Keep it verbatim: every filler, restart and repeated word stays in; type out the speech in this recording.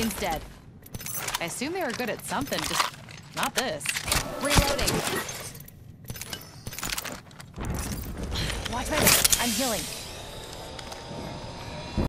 Scorpion's dead. I assume they were good at something, just not this. Reloading. Watch my back. I'm healing.